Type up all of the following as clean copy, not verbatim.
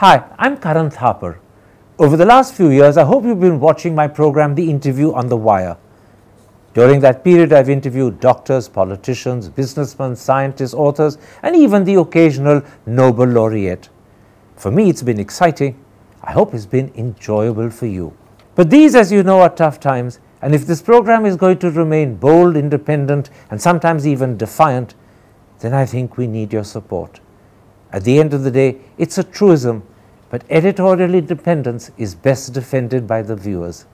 Hi, I'm Karan Thapar. Over the last few years, I hope you've been watching my program, The Interview on The Wire. During that period, I've interviewed doctors, politicians, businessmen, scientists, authors, and even the occasional Nobel laureate. For me, it's been exciting. I hope it's been enjoyable for you. But these, as you know, are tough times, and if this program is going to remain bold, independent, and sometimes even defiant, then I think we need your support. At the end of the day, it's a truism, but editorial independence is best defended by the viewers.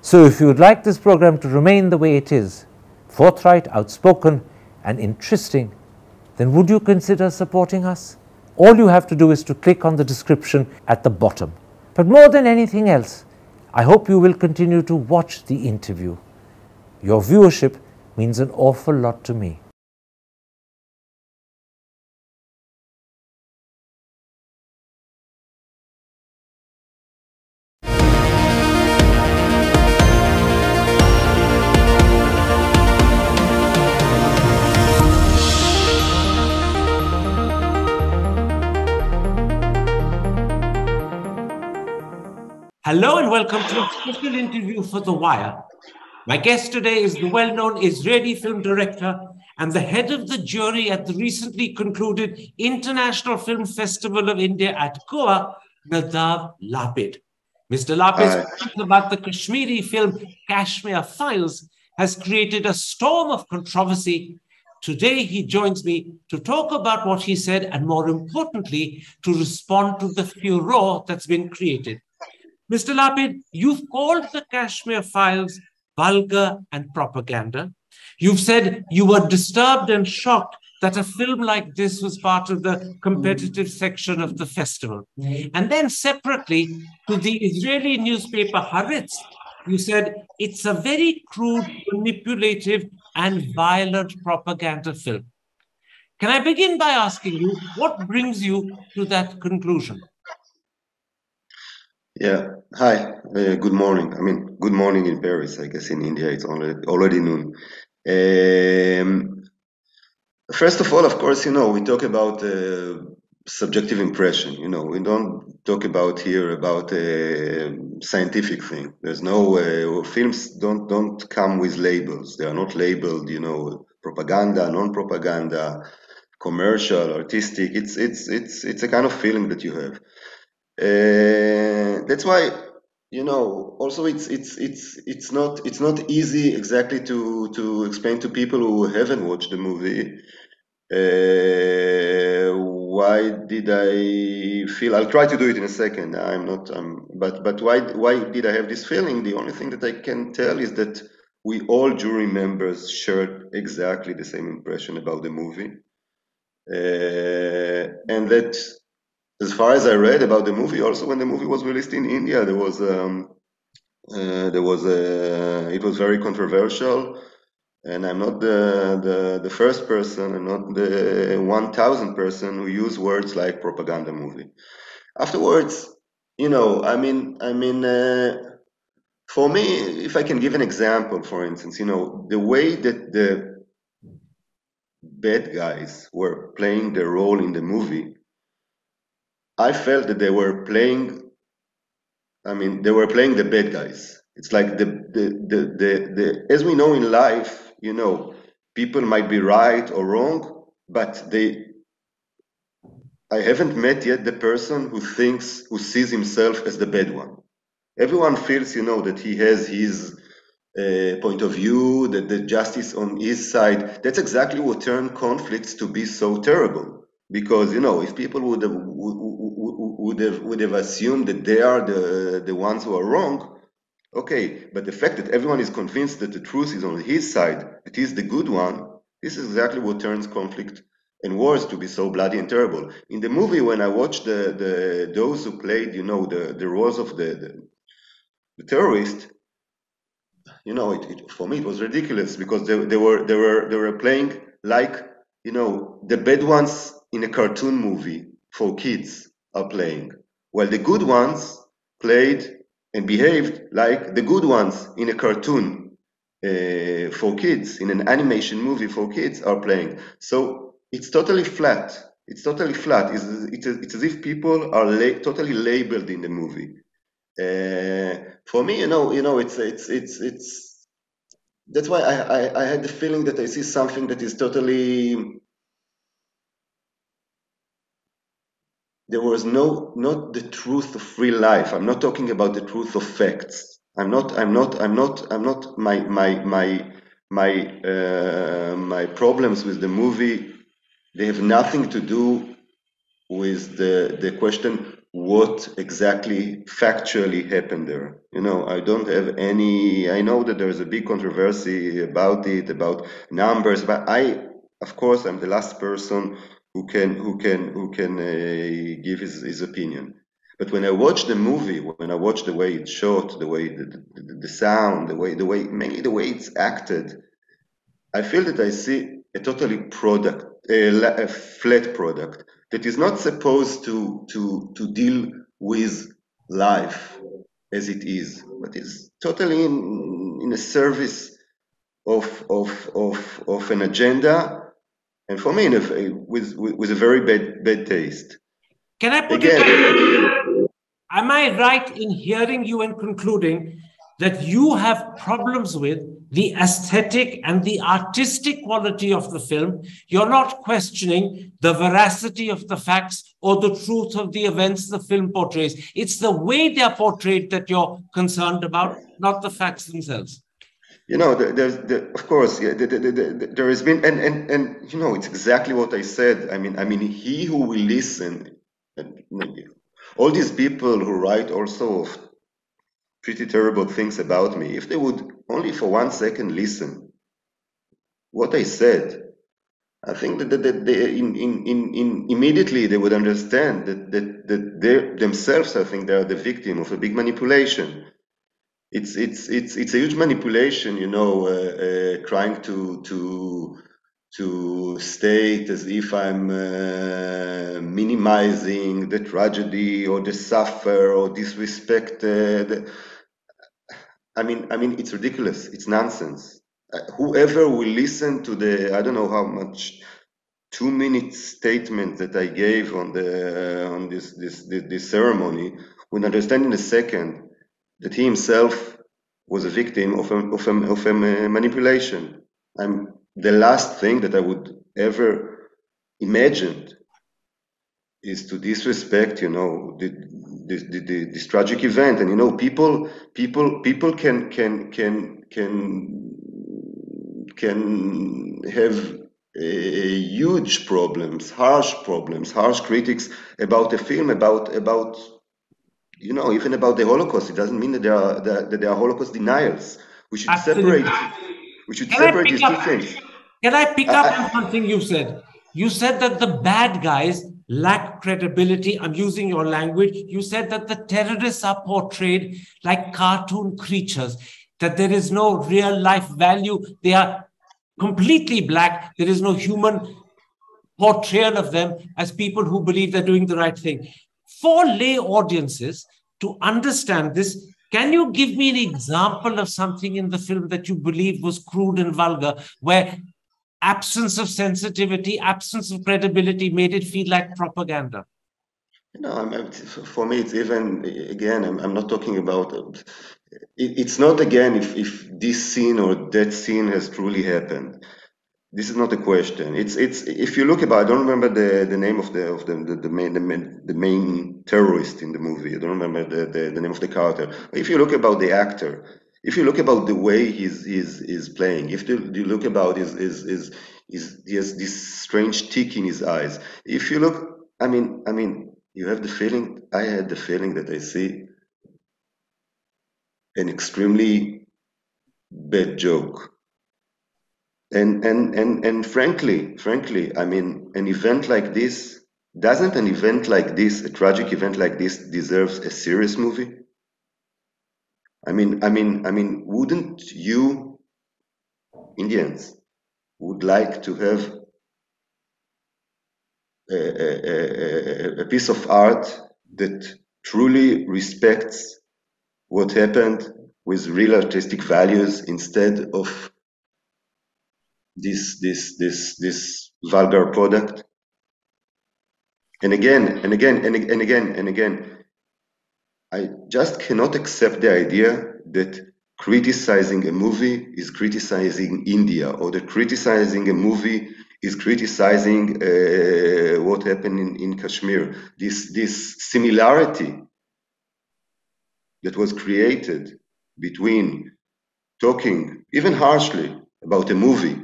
So if you would like this program to remain the way it is, forthright, outspoken, and interesting, then would you consider supporting us? All you have to do is to click on the description at the bottom. But more than anything else, I hope you will continue to watch The Interview. Your viewership means an awful lot to me. Hello and welcome to a special interview for The Wire. My guest today is the well-known Israeli film director and the head of the jury at the recently concluded International Film Festival of India at Goa, Nadav Lapid. Mr. Lapid's book about the Kashmiri film Kashmir Files has created a storm of controversy. Today, he joins me to talk about what he said and, more importantly, to respond to the furore that's been created. Mr. Lapid, you've called the Kashmir Files vulgar and propaganda. You've said you were disturbed and shocked that a film like this was part of the competitive section of the festival. And then separately to the Israeli newspaper Haaretz, you said it's a very crude, manipulative and violent propaganda film. Can I begin by asking you, what brings you to that conclusion? Yeah. Hi. Good morning. I mean, good morning in Paris. I guess in India it's already noon. First of all, of course, you know, we talk about subjective impression. You know, we don't talk about here about scientific thing. There's no films don't come with labels. They are not labeled. You know, propaganda, non-propaganda, commercial, artistic. It's a kind of feeling that you have. That's why, you know, also it's not easy exactly to explain to people who haven't watched the movie why did I feel. I'll try to do it in a second. But why did I have this feeling? The only thing that I can tell is that we all jury members shared exactly the same impression about the movie, and that, as far as I read about the movie, also when the movie was released in India, it was very controversial, and I'm not the first person, and not the 1,000th person who use words like propaganda movie. Afterwards, you know, for me, if I can give an example, for instance, you know, the way that the bad guys were playing their role in the movie, I felt that they were playing, I mean, they were playing the bad guys. It's like as we know in life, you know, people might be right or wrong, but I haven't met yet the person who sees himself as the bad one. Everyone feels, you know, that he has his point of view, that the justice on his side. That's exactly what turned conflicts to be so terrible. Because, you know, if people would have assumed that they are the ones who are wrong, okay, but the fact that everyone is convinced that the truth is on his side, it is the good one, this is exactly what turns conflict and wars to be so bloody and terrible. In the movie, when I watched those who played, you know, the roles of the terrorist, you know, for me it was ridiculous, because they were playing like, you know, the bad ones in a cartoon movie for kids are playing, while the good ones played and behaved like the good ones in a cartoon for kids, in an animation movie for kids are playing. So it's totally flat. It's totally flat. It's as if people are totally labeled in the movie. For me, it's that's why I had the feeling that I see something that is totally. There was not the truth of real life. I'm not talking about the truth of facts. I'm not my problems with the movie. They have nothing to do with the question what exactly factually happened there. You know, I don't have any. I know that there is a big controversy about it, about numbers, but I, of course, I'm the last person who can give his opinion. But when I watch the movie, when I watch the way it's shot, the way the sound, the way it's acted, I feel that I see a totally a flat product that is not supposed to deal with life as it is, but is totally in a service of an agenda. And for me, with a very bad taste. Can I put it? Am I right in hearing you and concluding that you have problems with the aesthetic and the artistic quality of the film? You're not questioning the veracity of the facts or the truth of the events the film portrays. It's the way they are portrayed that you're concerned about, not the facts themselves. You know, of course, yeah, there has been, and you know, it's exactly what I said. I mean, he who will listen, all these people who write also pretty terrible things about me, if they would only for 1 second listen what I said, I think that they, immediately they would understand that they themselves, I think, they are the victim of a big manipulation. It's a huge manipulation, you know, trying to state as if I'm minimizing the tragedy or the suffer or disrespected. I mean, it's ridiculous. It's nonsense. Whoever will listen to the, I don't know how much, 2-minute statement that I gave on the on this ceremony will understand in a second that he himself was a victim of a manipulation. I'm the last thing that I would ever imagined is to disrespect, you know, this tragic event. And you know, people can have huge problems, harsh critics about the film, about. You know, even about the Holocaust, it doesn't mean that there are Holocaust denials. We should Absolutely. Separate. We should separate these two things. Can I pick up on something you said? You said that the bad guys lack credibility. I'm using your language. You said that the terrorists are portrayed like cartoon creatures. That there is no real life value. They are completely black. There is no human portrayal of them as people who believe they're doing the right thing. For lay audiences to understand this, can you give me an example of something in the film that you believe was crude and vulgar, where absence of sensitivity, absence of credibility made it feel like propaganda? You know, for me, it's even, again, I'm not talking about, it's not, again, if this scene or that scene has truly happened. This is not a question. It's if you look about, I don't remember the name of the main terrorist in the movie. I don't remember the name of the character. But if you look about the actor, if you look about the way he's playing, if you look about his he has this strange tick in his eyes. If you look, I mean, you have the feeling. I had the feeling that I see an extremely bad joke. And frankly, I mean, a tragic event like this deserves a serious movie? I mean, wouldn't you Indians would like to have a piece of art that truly respects what happened with real artistic values instead of this vulgar product? And again, I just cannot accept the idea that criticizing a movie is criticizing India, or that criticizing a movie is criticizing what happened in Kashmir. This similarity that was created between talking, even harshly, about a movie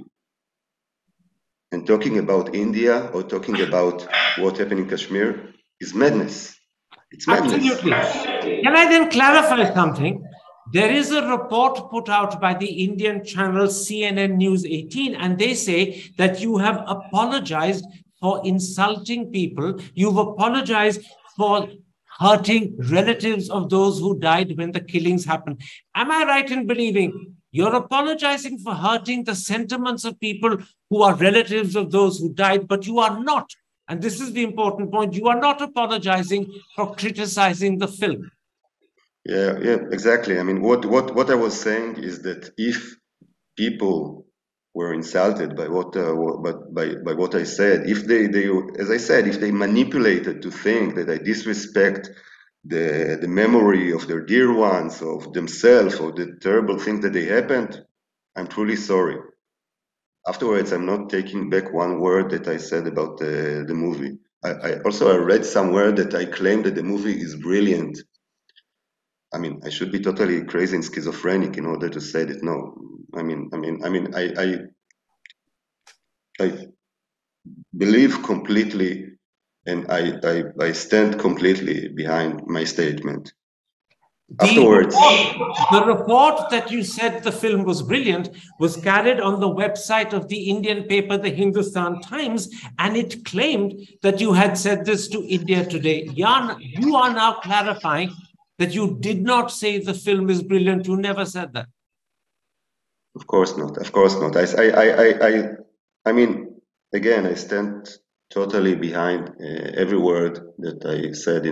and talking about India or talking about what happened in Kashmir is madness. It's madness. Absolutely. Can I then clarify something? There is a report put out by the Indian channel CNN News 18, and they say that you have apologized for insulting people. You've apologized for hurting relatives of those who died when the killings happened. Am I right in believing you're apologizing for hurting the sentiments of people who are relatives of those who died, but you are not, and this is the important point, you are not apologizing for criticizing the film? Yeah, exactly. I mean, what I was saying is that if people were insulted by what I said, if they, as I said, if they manipulated to think that I disrespect the memory of their dear ones, of themselves, or the terrible things that they happened, I'm truly sorry. Afterwards, I'm not taking back one word that I said about the movie. I read somewhere that I claimed that the movie is brilliant. I mean, I should be totally crazy and schizophrenic in order to say that. No, I believe completely, and I stand completely behind my statement. Afterwards, the report that you said the film was brilliant was carried on the website of the Indian paper, the Hindustan Times, and it claimed that you had said this to India Today. Jan, you are now clarifying that you did not say the film is brilliant. You never said that. Of course not. Of course not. I mean, again, I stand totally behind every word that I said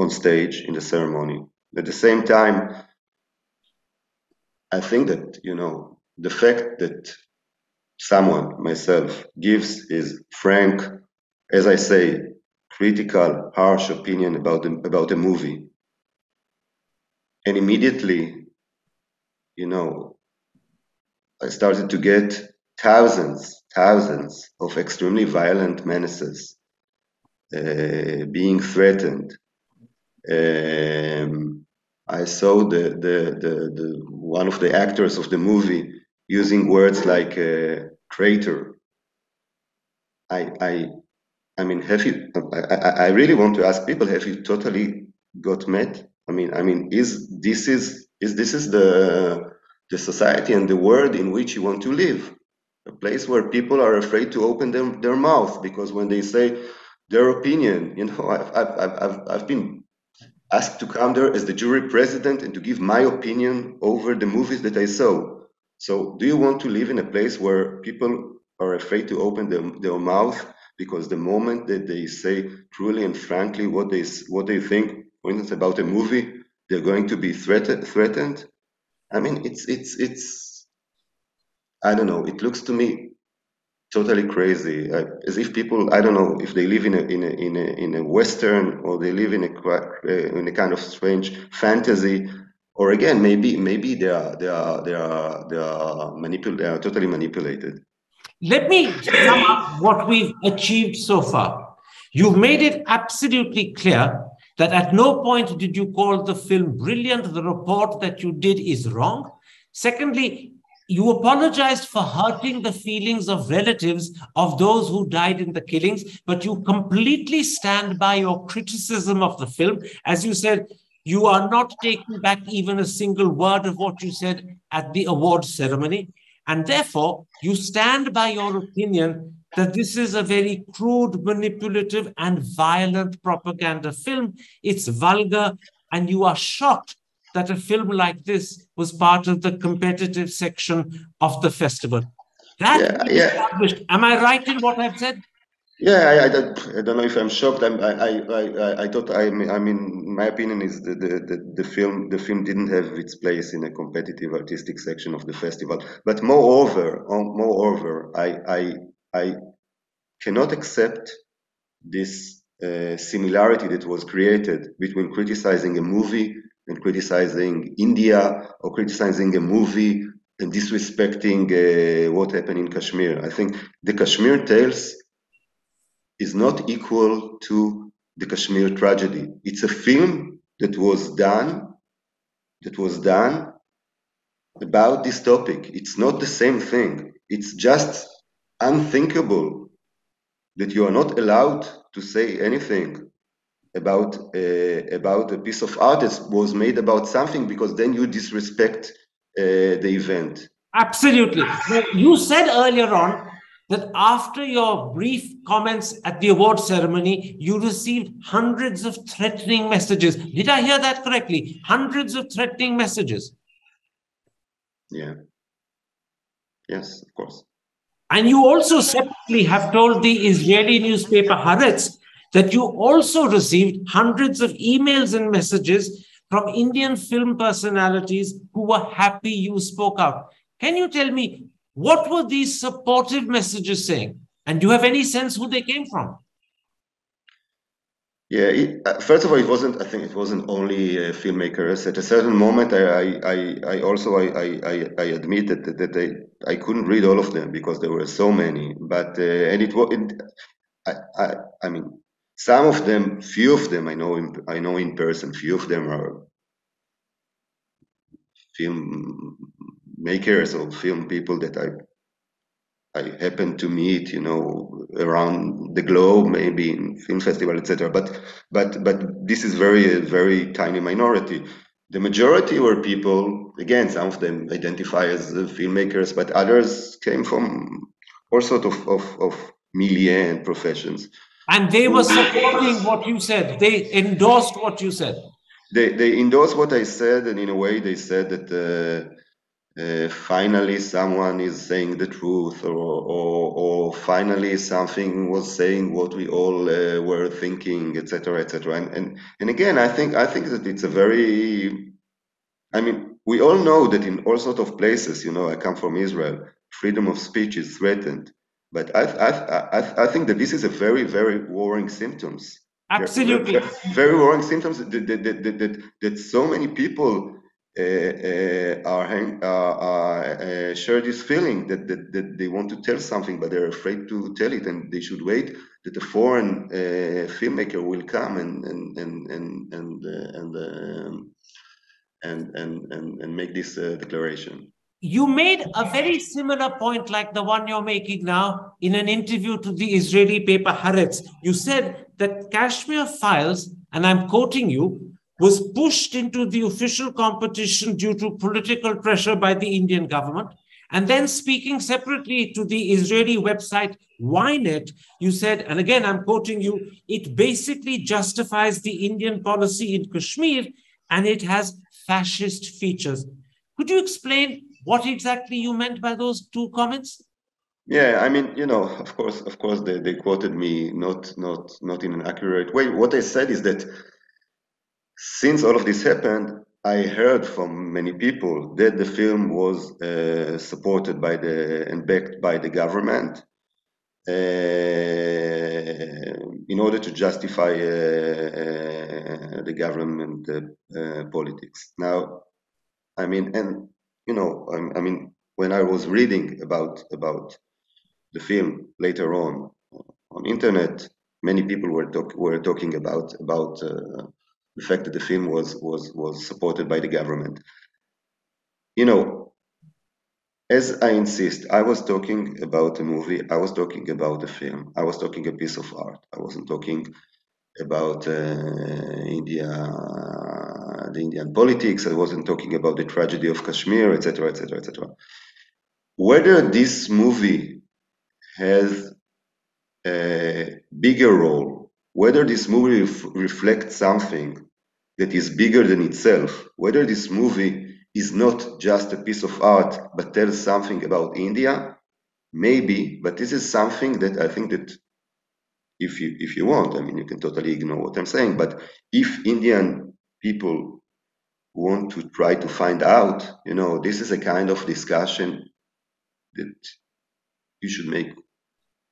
on stage in the ceremony. At the same time, I think that, you know, the fact that someone, myself, gives his frank, as I say, critical, harsh opinion about a movie, and immediately, you know, I started to get thousands of extremely violent menaces, being threatened. I saw the one of the actors of the movie using words like traitor. I mean, have you? I really want to ask people: have you totally got mad? I mean, is this the society and the world in which you want to live? A place where people are afraid to open their mouth because when they say their opinion, you know, I've been asked to come there as the jury president and to give my opinion over the movies that I saw. So, do you want to live in a place where people are afraid to open their mouth? Because the moment that they say truly and frankly what they think, for instance, about a movie, they're going to be threatened. I mean, it's I don't know. It looks to me totally crazy, as if people, I don't know, if they live in a Western, or they live in a kind of strange fantasy, or again, maybe they are totally manipulated. Let me sum up what we've achieved so far. You've made it absolutely clear that at no point did you call the film brilliant. The report that you did is wrong. Secondly, you apologized for hurting the feelings of relatives of those who died in the killings, but you completely stand by your criticism of the film. As you said, you are not taking back even a single word of what you said at the award ceremony. And therefore, you stand by your opinion that this is a very crude, manipulative, and violent propaganda film. It's vulgar, and you are shocked that a film like this was part of the competitive section of the festival. That established. Am I right in what I've said? Yeah, I don't know if I'm shocked. I thought, I mean, my opinion is the film didn't have its place in a competitive artistic section of the festival. But moreover, I cannot accept this similarity that was created between criticizing a movie and criticizing India, or criticizing a movie and disrespecting what happened in Kashmir. I think the Kashmir Tales is not equal to the Kashmir tragedy. It's a film that was done about this topic. It's not the same thing. It's just unthinkable that you are not allowed to say anything about a piece of art that was made about something, because then you disrespect the event. Absolutely. You said earlier on that after your brief comments at the award ceremony, you received hundreds of threatening messages. Did I hear that correctly? Hundreds of threatening messages. Yeah. Yes, of course. And you also separately have told the Israeli newspaper Haaretz that you also received hundreds of emails and messages from Indian film personalities who were happy you spoke up. Can you tell me, what were these supportive messages saying? And do you have any sense who they came from? Yeah, first of all, it wasn't only filmmakers. At a certain moment, I admit that I couldn't read all of them because there were so many. But I mean, some of them, few of them, I know in person. Few of them are filmmakers or film people that I happen to meet, you know, around the globe, maybe in film festival, etc. But this is a very tiny minority. The majority were people, again, some of them identify as filmmakers, but others came from all sorts of milieu and professions. And they were supporting what you said. They endorsed what you said. They endorsed what I said, and in a way they said that finally someone is saying the truth, or finally something was saying what we all were thinking, etc., etc. And again, I think that it's a very, I mean, we all know that in all sorts of places, you know, I come from Israel, freedom of speech is threatened, but I think that this is a very, very worrying symptoms. Absolutely, very worrying symptoms that so many people share this feeling that they want to tell something, but they're afraid to tell it, and they should wait that a foreign filmmaker will come and make this declaration. You made a very similar point like the one you're making now in an interview to the Israeli paper Haaretz. You said that Kashmir Files, and I'm quoting you, was pushed into the official competition due to political pressure by the Indian government. And then, speaking separately to the Israeli website Ynet, you said, and again, I'm quoting you, it basically justifies the Indian policy in Kashmir and it has fascist features. Could you explain what exactly you meant by those two comments? Yeah, I mean, you know, of course, they quoted me not in an accurate way. What I said is that since all of this happened, I heard from many people that the film was supported by and backed by the government in order to justify the government politics. Now, I mean, and you know, I mean, when I was reading about the film later on internet, many people were talking about. The fact that the film was supported by the government. You know, as I insist, I was talking about a movie, I was talking about a film, I was talking a piece of art. I wasn't talking about India, the Indian politics. I wasn't talking about the tragedy of Kashmir, etc., etc., etc. Whether this movie has a bigger role, whether this movie reflects something that is bigger than itself, whether this movie is not just a piece of art but tells something about India, maybe, but this is something that I think that if you want. I mean, you can totally ignore what I'm saying, but if Indian people want to try to find out, you know, this is a kind of discussion that you should make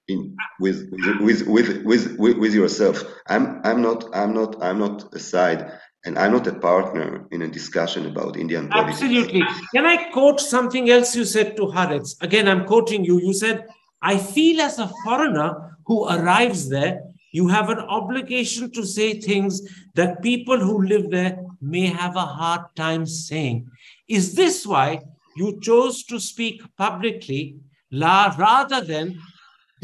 in with yourself. I'm not aside, and I'm not a partner in a discussion about Indian politics. Absolutely. Can I quote something else you said to Haaretz? Again, I'm quoting you. You said, "I feel as a foreigner who arrives there, you have an obligation to say things that people who live there may have a hard time saying." Is this why you chose to speak publicly rather than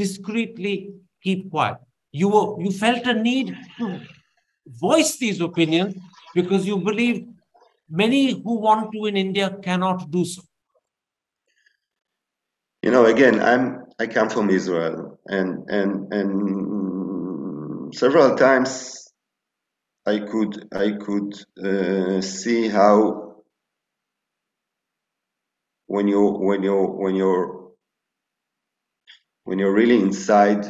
discreetly keep quiet? You felt a need to voice these opinions because you believe many who want to in India cannot do so. You know, again, I come from Israel, and several times I could see how when you're really inside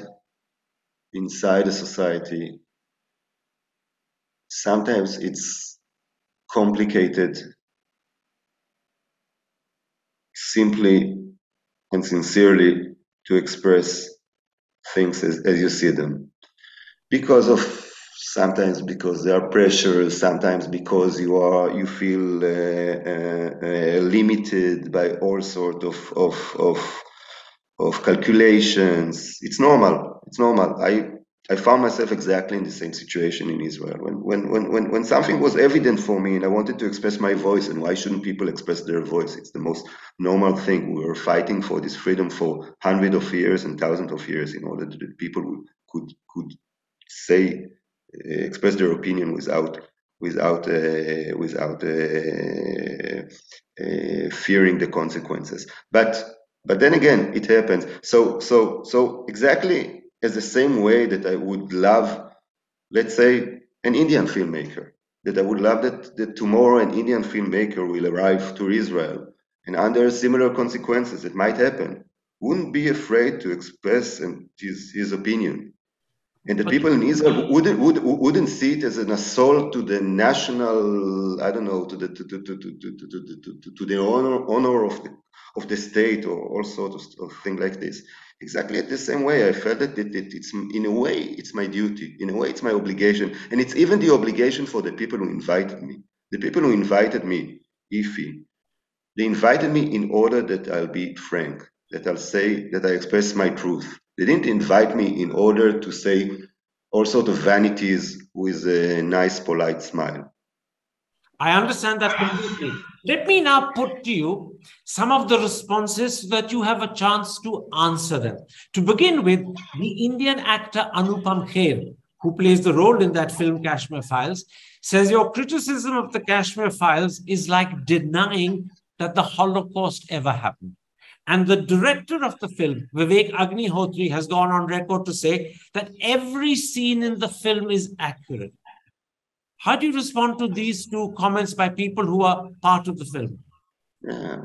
a society, sometimes it's complicated simply and sincerely to express things as you see them, sometimes because there are pressures, sometimes because you feel limited by all sort of calculations. It's normal. It's normal. I found myself exactly in the same situation in Israel. When something was evident for me and I wanted to express my voice, and why shouldn't people express their voice? It's the most normal thing. We were fighting for this freedom for hundreds of years and thousands of years in order that people could say, express their opinion without fearing the consequences. But then again, it happens. So exactly as the same way that I would love, let's say, an Indian filmmaker, that I would love that tomorrow an Indian filmmaker will arrive to Israel, and under similar consequences that might happen, wouldn't be afraid to express his opinion. And the people in Israel wouldn't see it as an assault to the national, I don't know, to the honor of the state, or all sorts of things like this. Exactly at the same way, I felt that it's, in a way, it's my duty, in a way, it's my obligation, and it's even the obligation for the people who invited me. The people who invited me, Ifi, they invited me in order that I'll be frank, that I'll say, that I express my truth. They didn't invite me in order to say all sorts of vanities with a nice, polite smile. I understand that completely. Let me now put to you some of the responses so that you have a chance to answer them. To begin with, the Indian actor Anupam Kher, who plays the role in that film Kashmir Files, says your criticism of the Kashmir Files is like denying that the Holocaust ever happened. And the director of the film, Vivek Agnihotri, has gone on record to say that every scene in the film is accurate. How do you respond to these two comments by people who are part of the film? Yeah.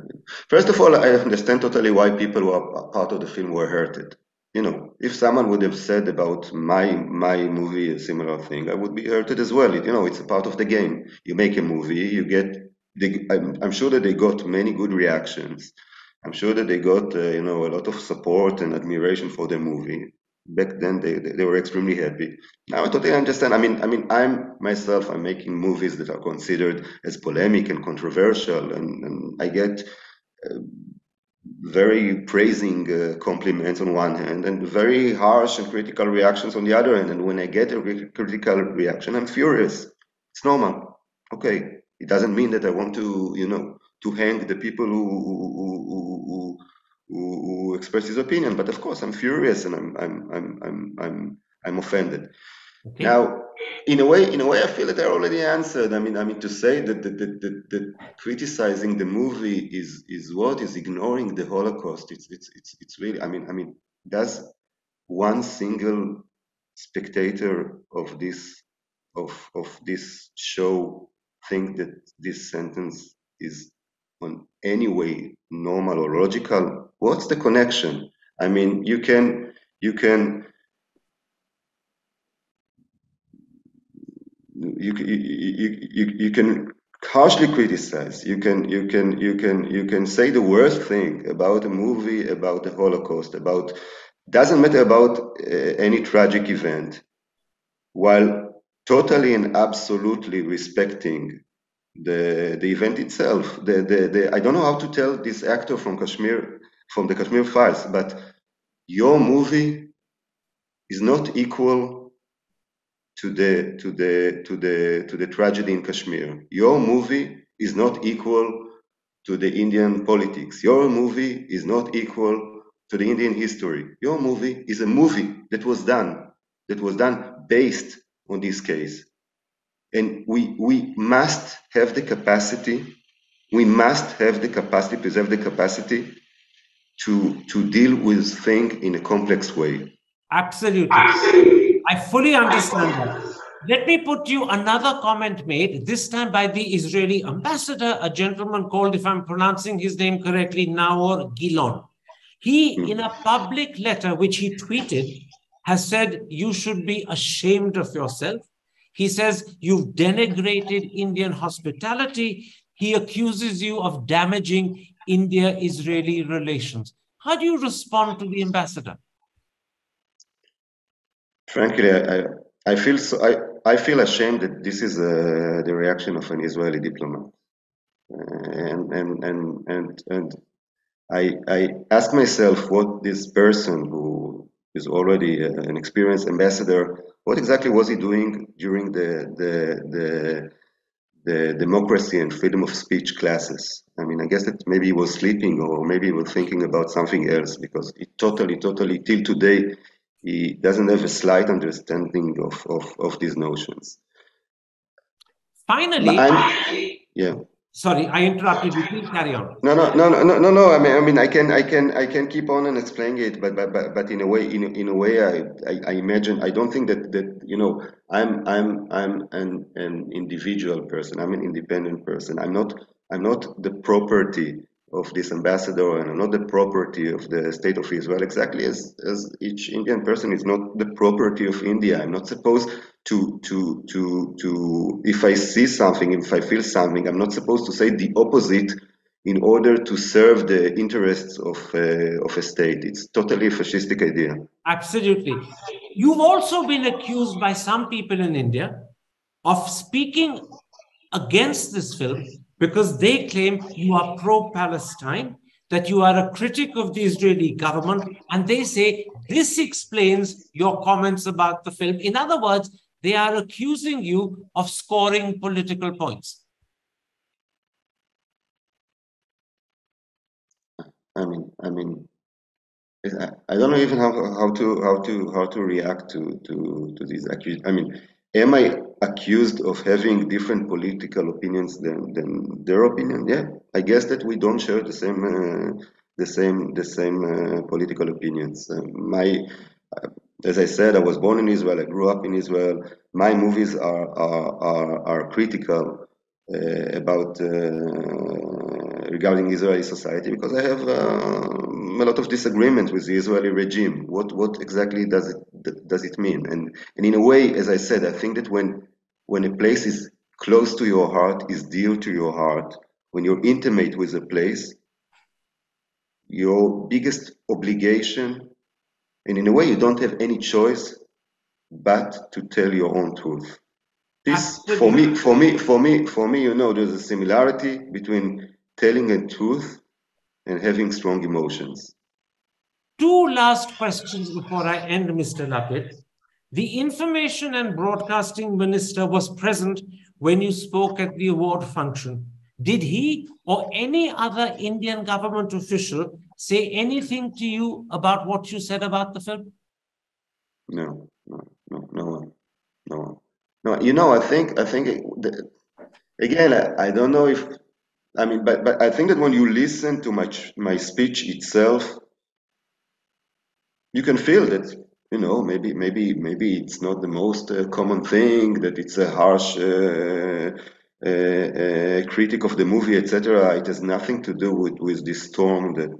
First of all, I understand totally why people who are part of the film were hurted. You know, if someone would have said about my movie a similar thing, I would be hurted as well. You know, it's a part of the game. You make a movie, you get... I'm sure that they got many good reactions. I'm sure that they got, you know, a lot of support and admiration for the movie. Back then, they were extremely happy. Now I totally understand. I mean, I'm making movies that are considered as polemic and controversial, and I get very praising compliments on one hand, and very harsh and critical reactions on the other hand. And when I get a critical reaction, I'm furious. It's normal. Okay, it doesn't mean that I want to, you know, to hang the people who express his opinion, but of course I'm furious and I'm offended. Okay. Now, in a way, I feel that I already answered. I mean, to say that criticizing the movie is ignoring the Holocaust. It's really. I mean, does one single spectator of this show think that this sentence is on any way normal or logical? What's the connection? I mean, you can you can harshly criticize. You can say the worst thing about a movie, about the Holocaust, about doesn't matter about any tragic event, while totally and absolutely respecting the event itself. I don't know how to tell this actor from Kashmir, from the Kashmir Files, but your movie is not equal to the tragedy in Kashmir. Your movie is not equal to the Indian politics. Your movie is not equal to the Indian history. Your movie is a movie that was done based on this case. And we must have the capacity, preserve the capacity to deal with things in a complex way. Absolutely. I fully understand that. Let me put you another comment made, this time by the Israeli ambassador, a gentleman called, if I'm pronouncing his name correctly, Naor Gilon. He, in a public letter which he tweeted, has said, you should be ashamed of yourself. He says, you've denigrated Indian hospitality. He accuses you of damaging India-Israeli relations. How do you respond to the ambassador? Frankly, I feel ashamed that this is the reaction of an Israeli diplomat, and I ask myself what this person who is already an experienced ambassador, what exactly was he doing during the democracy and freedom of speech classes? I mean, I guess that maybe he was sleeping, or maybe he was thinking about something else, because it totally, till today, he doesn't have a slight understanding of these notions. Finally, yeah. Sorry, I interrupted you. Please carry on. No. I can keep on and explain it, but in a way, I imagine, I don't think that I'm an individual person. I'm an independent person. I'm not the property of this ambassador, and I'm not the property of the state of Israel. Exactly as each Indian person is not the property of India. I'm not supposed to if I see something, if I feel something, I'm not supposed to say the opposite in order to serve the interests of a state. It's totally a fascistic idea. Absolutely. You've also been accused by some people in India of speaking against this film, because they claim you are pro-Palestine, that you are a critic of the Israeli government, and they say this explains your comments about the film. In other words, they are accusing you of scoring political points. I mean, I don't know even how to react to these accusations. I mean, am I accused of having different political opinions than their opinion? Yeah, I guess that we don't share the same political opinions. As I said, I was born in Israel. I grew up in Israel. My movies are critical regarding Israeli society, because I have a lot of disagreement with the Israeli regime. What exactly does it mean? And in a way, as I said, I think that when a place is close to your heart, is dear to your heart, when you're intimate with a place, your biggest obligation, and in a way you don't have any choice but to tell your own truth. This, for me, there's a similarity between telling a truth and having strong emotions. Two last questions before I end, Mr. Lapid. The Information and Broadcasting Minister was present when you spoke at the award function. Did he or any other Indian government official say anything to you about what you said about the film? No one. I don't know if, I mean, but I think that when you listen to my speech itself, you can feel that, maybe it's not the most common thing, that it's a harsh critic of the movie, etc. It has nothing to do with this storm that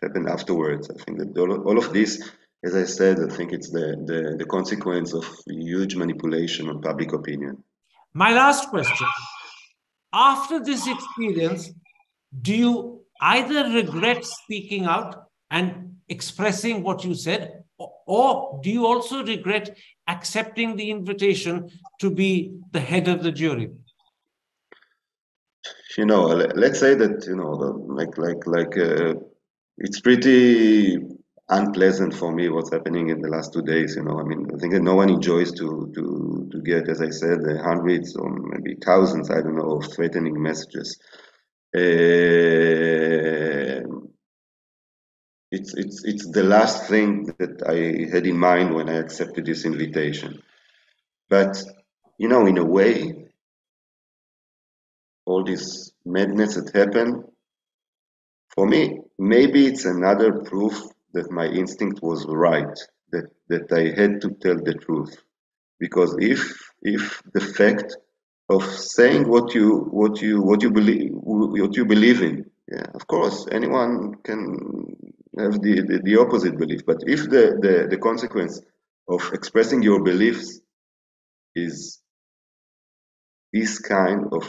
happened afterwards. I think that all of this as I said, I think it's the consequence of huge manipulation of public opinion. My last question. After this experience, do you either regret speaking out and expressing what you said, or do you also regret accepting the invitation to be the head of the jury? You know, let's say that, you know, it's pretty unpleasant for me what's happening in the last 2 days. You know, I mean, I think that no one enjoys to get, as I said, hundreds or maybe thousands, I don't know, of threatening messages. It's the last thing that I had in mind when I accepted this invitation. But, you know, in a way, all this madness that happened, for me, maybe it's another proof that my instinct was right, that I had to tell the truth. Because if the fact of saying what you believe in, yeah, of course, anyone can have the opposite belief. But if the consequence of expressing your beliefs is this kind of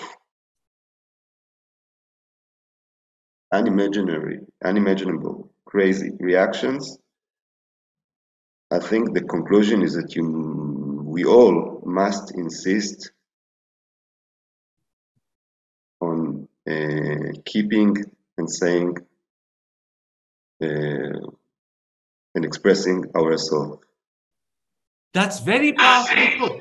unimaginable, crazy reactions, I think the conclusion is that we all must insist on keeping and saying and expressing ourselves. That's very powerful.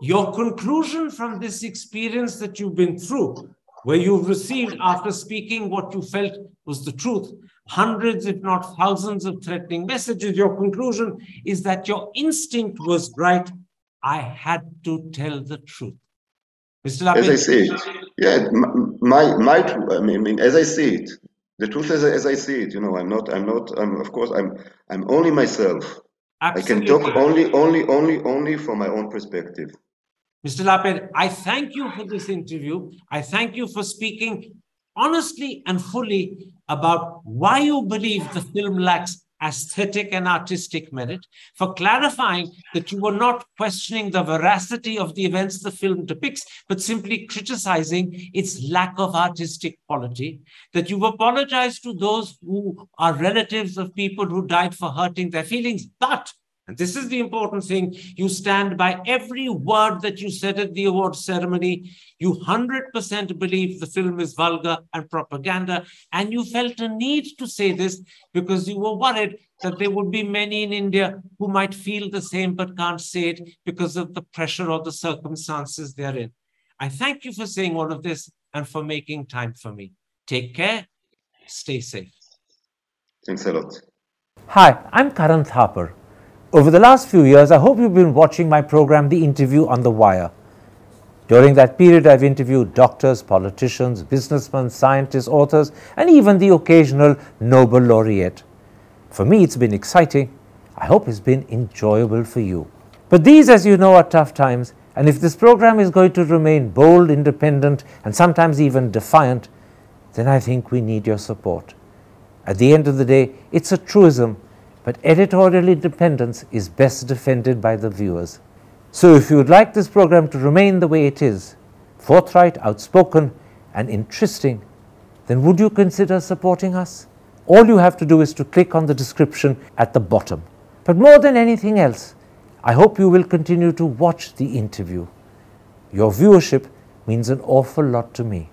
Your conclusion from this experience that you've been through, where you've received, after speaking what you felt was the truth, hundreds, if not thousands, of threatening messages, your conclusion is that your instinct was right. I had to tell the truth. Mr. Lapid. As I see it, yeah, I mean, as I see it, the truth as I see it, you know, I'm only myself. Absolutely. I can talk only from my own perspective. Mr. Lapid, I thank you for this interview. I thank you for speaking honestly and fully about why you believe the film lacks aesthetic and artistic merit, for clarifying that you were not questioning the veracity of the events the film depicts, but simply criticizing its lack of artistic quality, that you've apologized to those who are relatives of people who died for hurting their feelings, but, and this is the important thing, you stand by every word that you said at the award ceremony. You 100% believe the film is vulgar and propaganda. And you felt a need to say this because you were worried that there would be many in India who might feel the same but can't say it because of the pressure or the circumstances they're in. I thank you for saying all of this and for making time for me. Take care. Stay safe. Thanks a lot. Hi, I'm Karan Thapar. Over the last few years, I hope you've been watching my program, The Interview on The Wire. During that period, I've interviewed doctors, politicians, businessmen, scientists, authors, and even the occasional Nobel laureate. For me, it's been exciting. I hope it's been enjoyable for you. But these, as you know, are tough times, and if this program is going to remain bold, independent, and sometimes even defiant, then I think we need your support. At the end of the day, it's a truism, but editorial independence is best defended by the viewers. So if you would like this program to remain the way it is, forthright, outspoken, and interesting, then would you consider supporting us? All you have to do is to click on the description at the bottom. But more than anything else, I hope you will continue to watch The Interview. Your viewership means an awful lot to me.